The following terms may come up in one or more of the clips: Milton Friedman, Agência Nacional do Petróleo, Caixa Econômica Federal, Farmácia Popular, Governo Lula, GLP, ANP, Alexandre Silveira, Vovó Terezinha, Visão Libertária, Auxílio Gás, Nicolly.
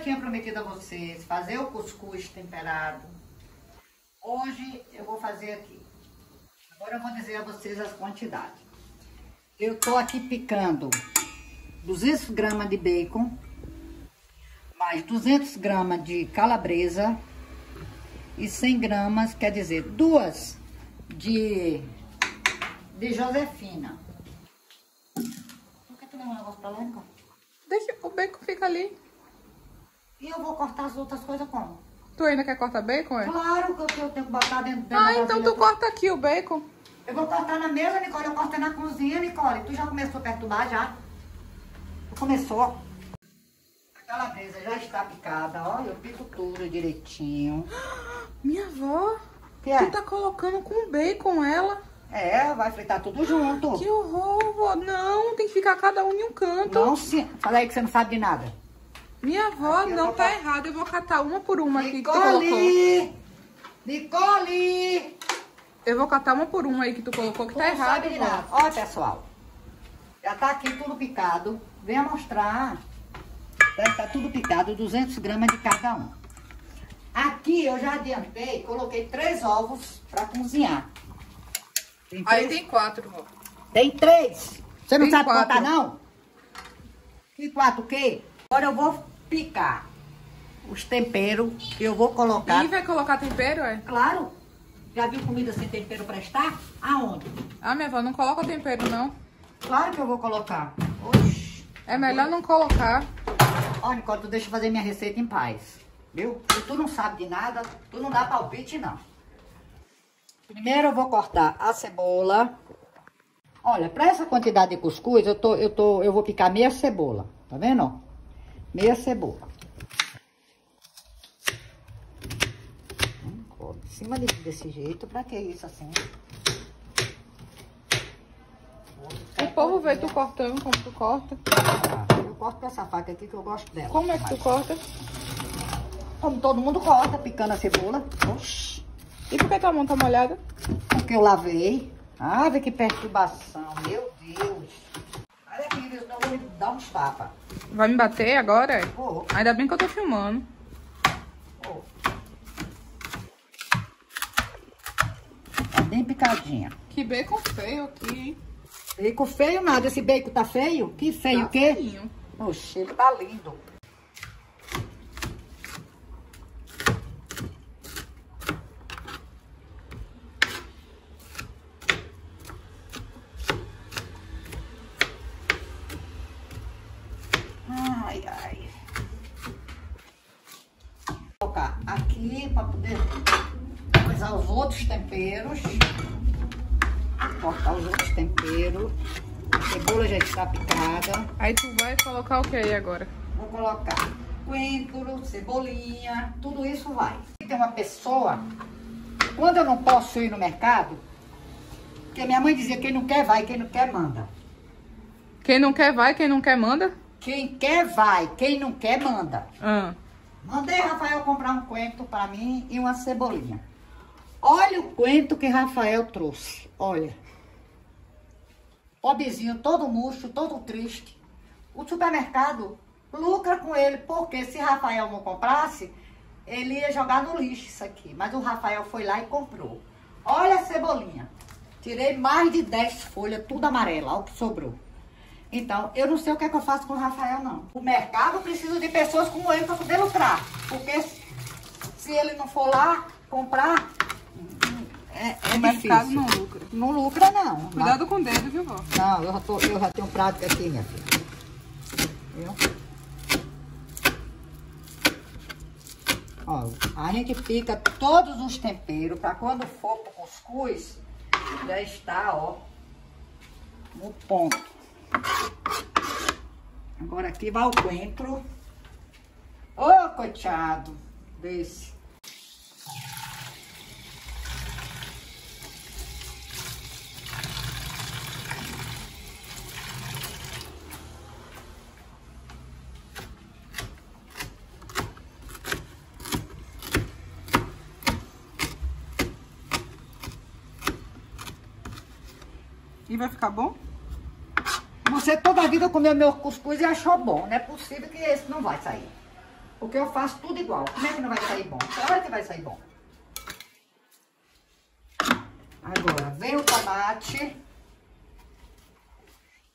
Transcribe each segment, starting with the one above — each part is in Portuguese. eu tinha prometido a vocês, fazer o cuscuz temperado. Hoje eu vou fazer aqui. Agora eu vou dizer a vocês as quantidades. Eu tô aqui picando 200 gramas de bacon, mais 200 gramas de calabresa e 100 gramas, quer dizer, duas de Josefina. Por que tu leva um negócio pra lá, então? Deixa o bacon fica ali. E eu vou cortar as outras coisas como? Tu ainda quer cortar bacon, é? Claro que eu tenho que botar dentro da vasilha. Ah, então tu corta aqui o bacon. Eu vou cortar na mesa, Nicolly. Eu corto na cozinha, Nicolly. Tu já começou a perturbar, já? Começou. A calabresa já está picada, ó. Eu pico tudo direitinho. Minha avó, que é? Tu tá colocando com bacon ela. É, vai fritar tudo junto. Que horror, vó. Não, tem que ficar cada um em um canto. Não, se... Fala aí que você não sabe de nada. Minha avó, aqui não, tá errado. Eu vou catar uma por uma, Nicolly, aqui que tu colocou. Nicolly! Eu vou catar uma por uma aí que tu colocou, que tu tá errado, sabe de nada. Olha, pessoal. Já tá aqui tudo picado. Venha mostrar. Tá tudo picado, 200 gramas de cada um. Aqui eu já adiantei, coloquei 3 ovos pra cozinhar. Tem aí 3? Tem 4, ó. Tem 3? Você não tem sabe 4. Contar, não? Tem 4 o quê? Agora eu vou picar os temperos que eu vou colocar. E vai colocar tempero, é? Claro. Já viu comida sem tempero prestar? Aonde? Ah, minha avó, não coloca tempero, não. Claro que eu vou colocar. Oxi. É melhor não colocar. Ó, Nicolly, tu deixa eu fazer minha receita em paz. Viu? Se tu não sabe de nada, tu não dá palpite, não. Primeiro eu vou cortar a cebola. Olha, pra essa quantidade de cuscuz, eu vou picar meia cebola. Tá vendo? Meia cebola. Em cima desse jeito, pra que isso assim? O povo vê tu cortando, como tu corta. Ah, eu corto com essa faca aqui que eu gosto dela. Como é que tu corta? Como todo mundo corta, picando a cebola. Oxi. E por que tua mão tá molhada? Porque eu lavei. Ah, vê que perturbação, meu Deus. Olha aqui, Deus, não vou me dar uns tapas. Vai me bater agora? Oh. Ainda bem que eu tô filmando. Oh. Tá bem picadinha. Que bacon feio aqui. Bacon feio nada. Esse bacon tá feio? Que feio, tá o quê? Feinho. Oxe, ele tá lindo. Ai, ai. Vou colocar aqui para poder coisar os outros temperos. Cortar os outros temperos. A cebola já está picada. Aí tu vai colocar o que aí agora? Vou colocar coentro, cebolinha, tudo isso vai. Tem uma pessoa, quando eu não posso ir no mercado, porque minha mãe dizia quem não quer vai, quem não quer manda. Quem não quer vai, quem não quer manda? Quem quer vai, quem não quer manda. Mandei Rafael comprar um coentro pra mim e uma cebolinha. Olha o coentro que Rafael trouxe, olha. Pobrezinho, todo murcho, todo triste. O supermercado lucra com ele, porque se Rafael não comprasse, ele ia jogar no lixo isso aqui. Mas o Rafael foi lá e comprou. Olha a cebolinha. Tirei mais de 10 folhas, tudo amarela, olha o que sobrou. Então, eu não sei o que é que eu faço com o Rafael, não. O mercado precisa de pessoas como ele para poder lucrar. Porque se ele não for lá comprar, é o mercado difícil. Não lucra. Não lucra, não. Cuidado com o dedo, viu, vó? Não, eu já tenho prática aqui, minha filha. Viu? Ó, a gente pica todos os temperos para quando for pro cuscuz, já está, ó, no ponto. Agora aqui vai o coentro. Ô, coitado desse. E vai ficar bom? Você toda a vida comeu meu cuscuz e achou bom. Não é possível que esse não vai sair. Porque eu faço tudo igual. Como é que não vai sair bom? Claro que vai sair bom. Agora, vem o tomate.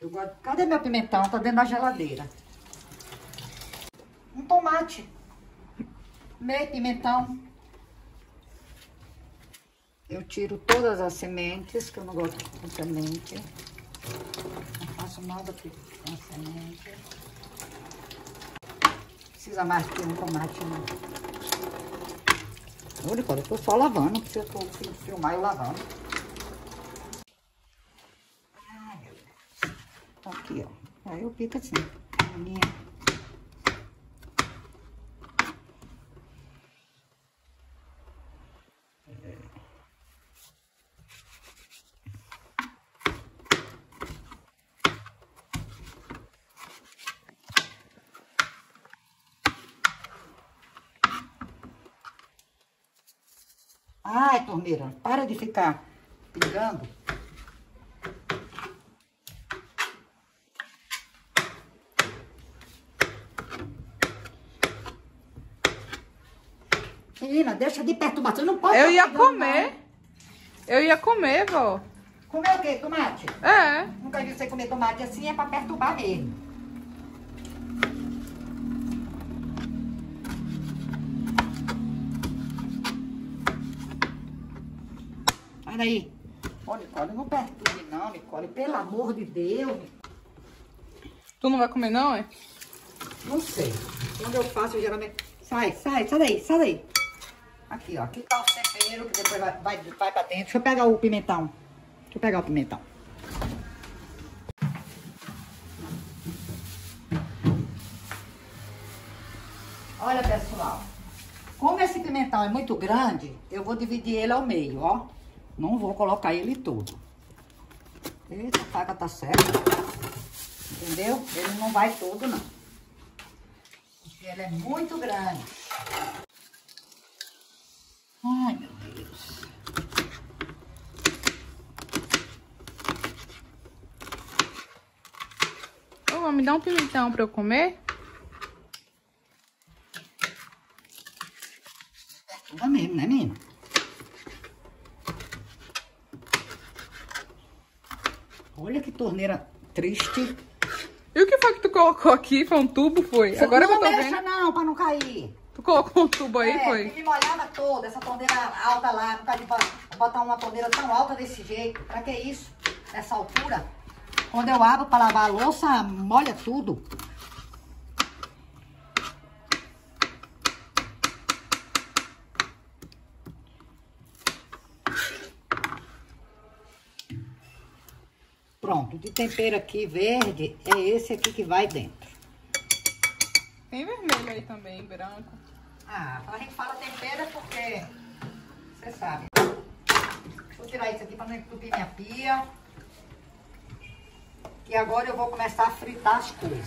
Eu guardo... Cadê meu pimentão? Tá dentro da geladeira. Um tomate. Meio pimentão. Eu tiro todas as sementes, que eu não gosto de semente. Não faço nada com semente. Não precisa mais ter um tomate, não. Olha, eu tô só lavando, não precisa filmar eu lavando. Ai, meu Deus. Tá aqui, ó. Aí eu pico assim. Ai, torneira, para de ficar pingando. Menina, deixa de perturbação, não pode... Eu ia comer. Não. Eu ia comer, vó. Comer o quê? Tomate? É. Nunca vi você comer tomate assim, é pra perturbar mesmo. Olha aí. Ô, Nicolly, não perturbe não, Nicolly. Pelo amor de Deus. Tu não vai comer não, é? Não sei. Quando eu faço, eu geralmente... Sai daí. Aqui, ó. Aqui tá o tempero, que depois vai pra dentro. Deixa eu pegar o pimentão. Olha, pessoal. Como esse pimentão é muito grande, eu vou dividir ele ao meio, ó. Não vou colocar ele todo. Eita, a faca tá certa. Entendeu? Ele não vai todo, não. Porque ele é muito grande. Ai, meu Deus. Ô, vó, me dá um pimentão pra eu comer? É tudo mesmo, né, menina? Olha que torneira triste. E o que foi que tu colocou aqui? Foi um tubo, foi? Agora eu tô vendo. Não deixa não, pra não cair. Tu colocou um tubo aí, foi? É, me molhava toda, essa torneira alta lá. Não tá de botar uma torneira tão alta desse jeito. Pra que isso? Nessa altura. Quando eu abro pra lavar a louça, molha tudo. Pronto, de tempero aqui verde, é esse aqui que vai dentro. Tem vermelho aí também, branco. Ah, a gente fala tempero porque, você sabe. Vou tirar isso aqui para não entupir minha pia. E agora eu vou começar a fritar as coisas.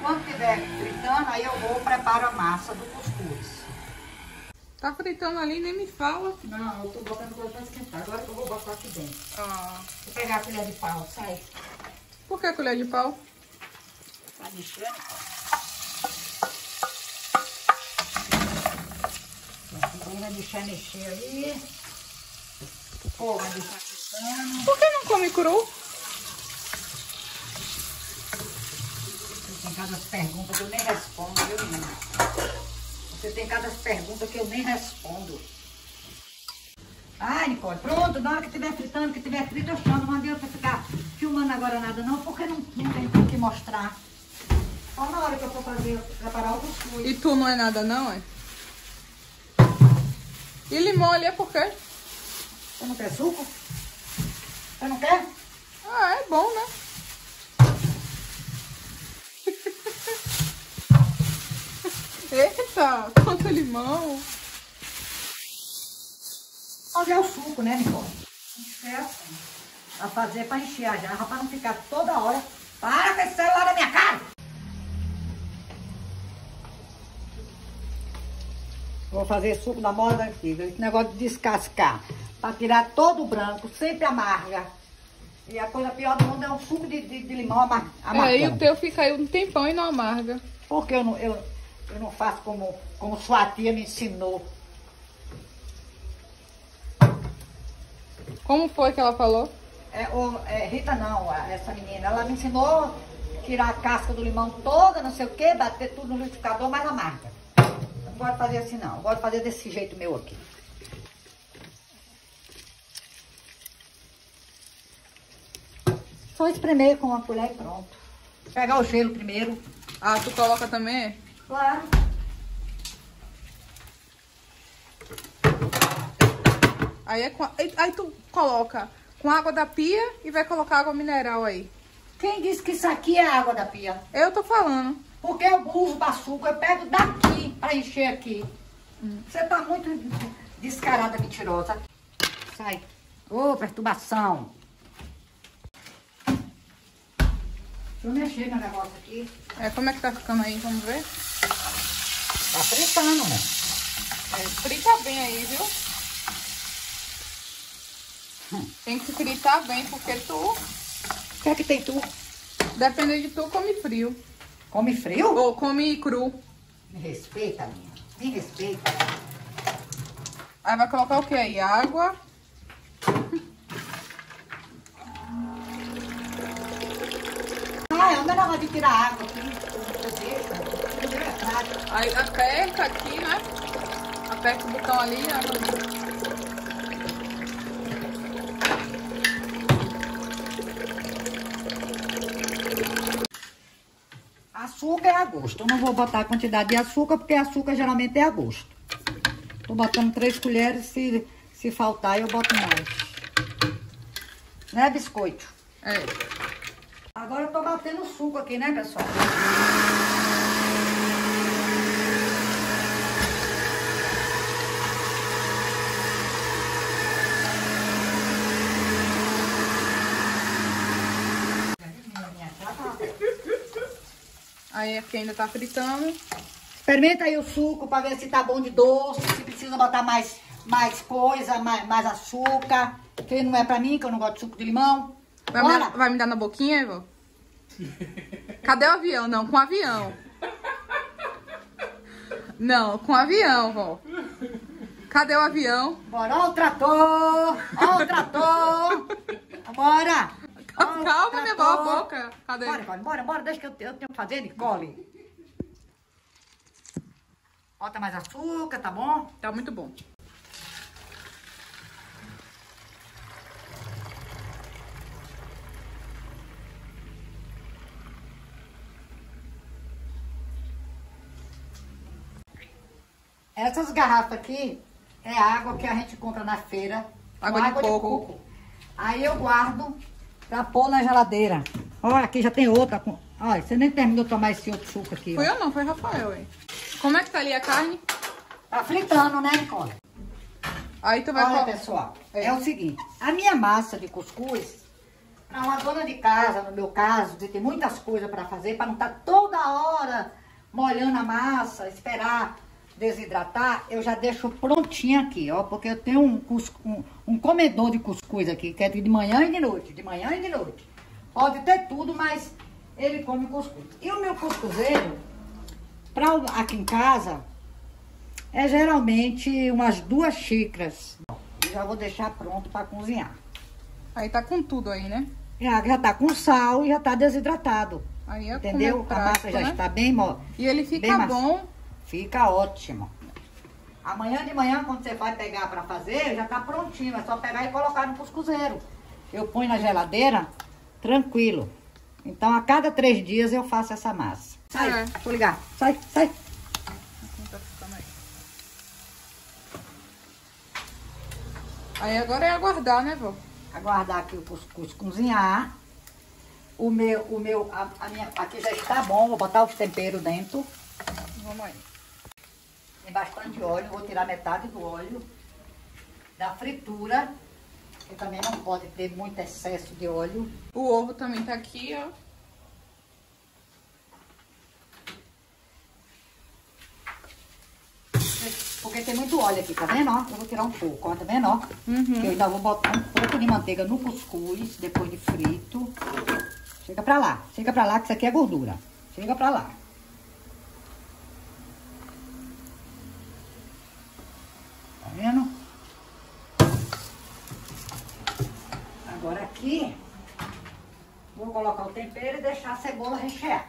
Quando estiver fritando, aí eu vou preparar a massa do cuscuz. Tá fritando ali, nem me fala. Não, eu tô botando coisa pra esquentar. Agora que eu vou botar aqui dentro. Ah. Vou pegar a colher de pau, sai. Por que a colher de pau? Pra mexer. Vai mexer aí. Pô, vai deixar pisando. Por que não come cru? Tem cada pergunta que eu nem respondo, viu, menina? Você tem cada pergunta que eu nem respondo. Ai, Nicolly, pronto, na hora que estiver fritando, que estiver frito, eu chamo. Não adianta ficar filmando agora nada não, porque não tem o que mostrar. Só na hora que eu for fazer, preparar o cuscuz. E tu não é nada não, é? E limão ali é por quê? Você não quer suco? Você não quer? Ah, é bom, né? Eita, quanto limão! Olha é o suco, né, Nicolly? A fazer pra encher a jarra, pra não ficar toda hora. Para com esse celular na minha cara! Vou fazer suco da moda antiga. Esse negócio de descascar. Pra tirar todo o branco, sempre amarga. E a coisa pior do mundo é um suco de limão amargo. E o teu fica aí um tempão e não amarga. Porque eu não... Eu não faço como sua tia me ensinou. Como foi que ela falou? Rita não, essa menina. Ela me ensinou a tirar a casca do limão toda, não sei o quê, bater tudo no liquidificador, mas amarga. Não pode fazer assim, não. Eu gosto de fazer desse jeito meu aqui. Só espremer com uma colher e pronto. Pegar o gelo primeiro. Ah, tu coloca também? Claro. Aí tu coloca com água da pia e vai colocar água mineral aí. Quem disse que isso aqui é água da pia? Eu tô falando. Porque eu uso baçuca, eu pego daqui pra encher aqui. Você tá muito descarada, mentirosa. Sai. Ô, perturbação. Deixa eu mexer no negócio aqui. Como é que tá ficando aí? Vamos ver? Tá fritando, né? Frita bem aí, viu? Tem que se fritar bem, porque tu... O que é que tem tu? Dependendo de tu, come frio. Come frio? Ou come cru. Me respeita, minha. Me respeita. Aí vai colocar o que aí? Água. Não é nada de tirar água aqui. Aí aperta aqui, né? Aperta o botão ali. Açúcar é a gosto. Eu não vou botar a quantidade de açúcar, porque açúcar geralmente é a gosto. Tô botando 3 colheres. Se faltar, eu boto mais. Né, biscoito? É. Agora eu tô batendo suco aqui, né, pessoal? Aí aqui ainda tá fritando. Experimenta aí o suco pra ver se tá bom de doce, se precisa botar mais coisa, mais açúcar. Que não é pra mim, que eu não gosto de suco de limão. Vai me dar na boquinha, Ivo? Cadê o avião? Não, com o avião. Não, com o avião, vó. Cadê o avião? Bora, ó o trator! Ó o trator! Bora! Calma, minha boca! Cadê? Bora, deixa que eu tenho que fazer, Nicolly. Bota mais açúcar, tá bom? Tá muito bom. Essas garrafas aqui é água que a gente compra na feira. Água de coco. Aí eu guardo pra pôr na geladeira. Olha, aqui já tem outra. Olha, você nem terminou de tomar esse outro suco aqui. Foi eu não, foi Rafael. Hein? Como é que tá ali a carne? Tá fritando, né, Nicolly? Aí tu vai falar. Olha, pessoal, é o seguinte. A minha massa de cuscuz, pra uma dona de casa, no meu caso, de ter muitas coisas pra fazer, pra não estar toda hora molhando a massa, esperar... desidratar, eu já deixo prontinha aqui, ó, porque eu tenho um comedor de cuscuz aqui, que é de manhã e de noite, de manhã e de noite. Pode ter tudo, mas ele come cuscuz. E o meu cuscuzeiro, aqui em casa, é geralmente umas 2 xícaras. Eu já vou deixar pronto para cozinhar. Aí tá com tudo aí, né? Já tá com sal e já tá desidratado. Aí entendeu? A massa já está bem mole. E ele fica bom... Fica ótimo. Amanhã de manhã, quando você vai pegar para fazer, já tá prontinho. É só pegar e colocar no cuscuzeiro. Eu ponho na geladeira, tranquilo. Então, a cada 3 dias eu faço essa massa. Sai, vou ligar. Sai. Aí agora é aguardar, né, vó? Aguardar aqui o cuscuz cozinhar. Aqui já está bom, vou botar os temperos dentro. Vamos aí. Tem bastante óleo, vou tirar metade do óleo da fritura, que também não pode ter muito excesso de óleo. O ovo também tá aqui, ó. Porque tem muito óleo aqui, tá vendo? Eu vou tirar um pouco, ó, tá vendo? Uhum. Eu ainda vou botar um pouco de manteiga no cuscuz, depois de frito. Chega pra lá, que isso aqui é gordura. Chega pra lá. Agora aqui, vou colocar o tempero e deixar a cebola rechear.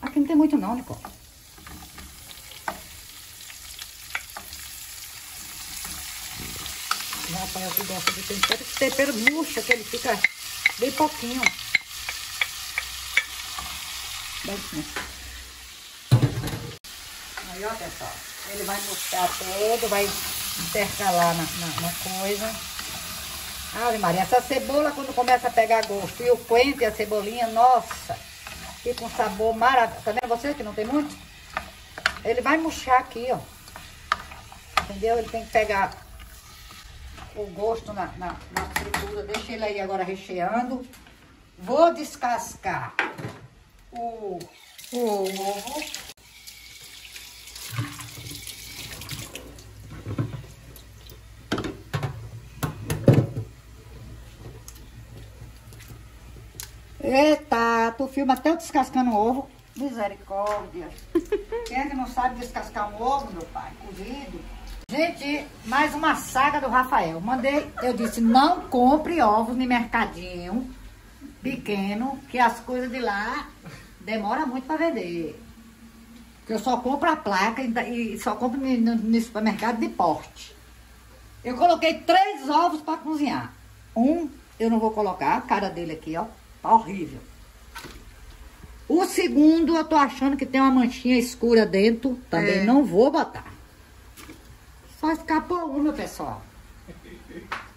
Aqui não tem muito não, Nicolly. Já apanha o que gosta de tempero. Esse tempero murcha, que ele fica bem pouquinho. Aí, ó, pessoal, ele vai murchar todo, vai intercalar na coisa. Ave Maria, essa cebola quando começa a pegar gosto e o coentro e a cebolinha, nossa, fica um sabor maravilhoso. Tá vendo você que não tem muito? Ele vai murchar aqui, ó. Entendeu? Ele tem que pegar o gosto na fritura. Deixa ele aí agora recheando. Vou descascar o ovo. Eita, tu filma até eu descascando o ovo. Misericórdia. Quem é que não sabe descascar um ovo, meu pai? Cozido. Gente, mais uma saga do Rafael. Eu disse, não compre ovos no mercadinho pequeno, que as coisas de lá demora muito para vender. Eu só compro a placa e só compro no supermercado de porte. Eu coloquei 3 ovos para cozinhar. Um, eu não vou colocar, a cara dele aqui, ó, tá horrível. O segundo, eu tô achando que tem uma manchinha escura dentro, também não vou botar. Só escapou um, meu pessoal.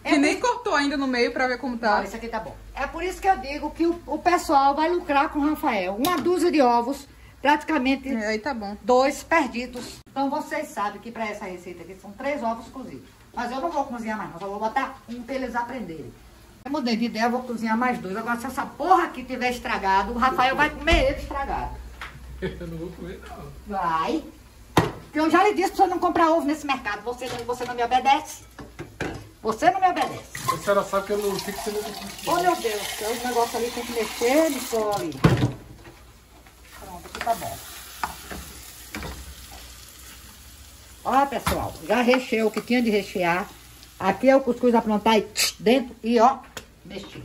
E nem cortou ainda no meio pra ver como tá. Não, isso aqui tá bom. É por isso que eu digo que o pessoal vai lucrar com o Rafael. Uma dúzia de ovos, praticamente aí tá bom. 2 perdidos. Então vocês sabem que pra essa receita aqui são 3 ovos cozidos. Mas eu não vou cozinhar mais, eu só vou botar um pra eles aprenderem. Eu mudei de ideia, eu vou cozinhar mais 2. Agora se essa porra aqui tiver estragado, o Rafael vai comer ele estragado. Eu não vou comer não. Vai. Eu já lhe disse pra você não comprar ovo nesse mercado. Você não me obedece. Você não me obedece. A senhora sabe que eu não fico sem... Oh, meu Deus, o negócio ali tem que mexer, Nicolly. Pronto, aqui tá bom. Ó, pessoal, já recheou o que tinha de rechear. Aqui é o cuscuz aprontar e dentro e ó, mexi.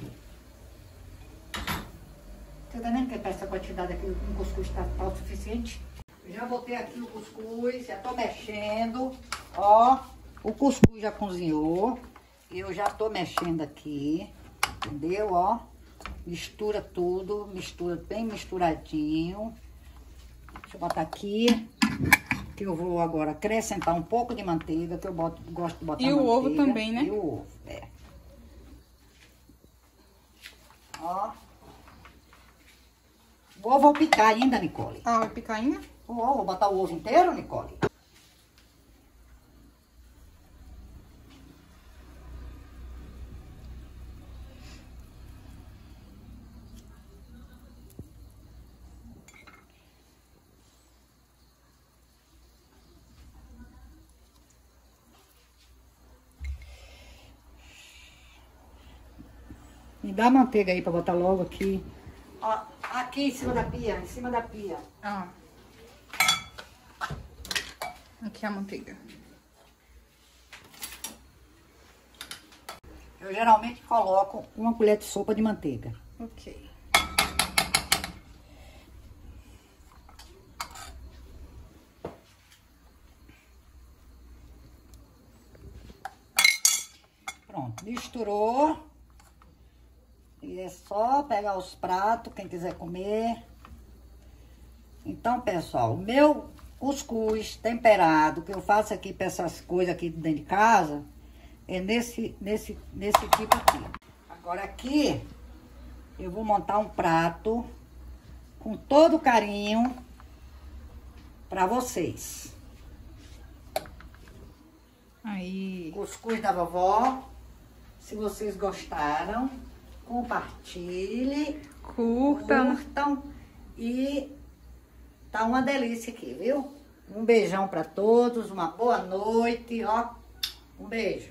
Você tá vendo que pra essa quantidade aqui um cuscuz tá o suficiente? Já botei aqui o cuscuz, já tô mexendo, ó. O cuscuz já cozinhou, eu já tô mexendo aqui, entendeu, ó? Mistura tudo, mistura bem misturadinho. Deixa eu botar aqui, que eu vou agora acrescentar um pouco de manteiga, que eu gosto de botar manteiga. E o ovo também, né? E o ovo, é. Ó. O ovo eu vou picar ainda, Nicolly. Ah, vai picar ainda? O ovo, vou botar o ovo inteiro, Nicolly. Me dá manteiga aí pra botar logo aqui. Ó, aqui em cima da pia, em cima da pia. Ah. Aqui a manteiga. Eu geralmente coloco uma colher de sopa de manteiga. Ok. Pronto, misturou. E é só pegar os pratos, quem quiser comer. Então, pessoal, o meu cuscuz temperado, que eu faço aqui para essas coisas aqui dentro de casa, é nesse tipo aqui. Agora aqui, eu vou montar um prato com todo carinho para vocês. Aí. Cuscuz da vovó, se vocês gostaram. Compartilhe, curtam e tá uma delícia aqui, viu? Um beijão pra todos, uma boa noite, ó, um beijo.